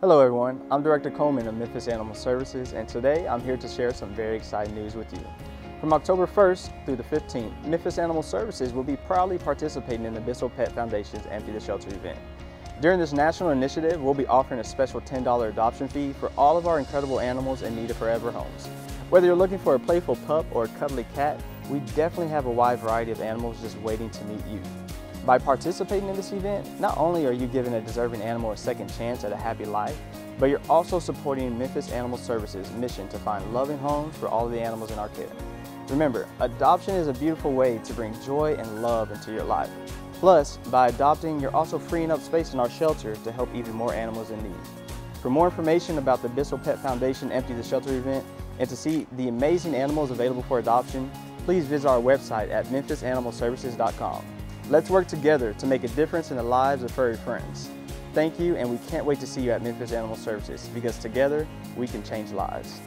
Hello everyone, I'm Director Coleman of Memphis Animal Services, and today I'm here to share some very exciting news with you. From October 1st through the 15th, Memphis Animal Services will be proudly participating in the Bissell Pet Foundation's Empty the Shelters event. During this national initiative, we'll be offering a special $10 adoption fee for all of our incredible animals in need of forever homes. Whether you're looking for a playful pup or a cuddly cat, we definitely have a wide variety of animals just waiting to meet you. By participating in this event, not only are you giving a deserving animal a second chance at a happy life, but you're also supporting Memphis Animal Services' mission to find loving homes for all of the animals in our care. Remember, adoption is a beautiful way to bring joy and love into your life. Plus, by adopting, you're also freeing up space in our shelter to help even more animals in need. For more information about the Bissell Pet Foundation Empty the Shelter event, and to see the amazing animals available for adoption, please visit our website at memphisanimalservices.com. Let's work together to make a difference in the lives of furry friends. Thank you, and we can't wait to see you at Memphis Animal Services, because together we can change lives.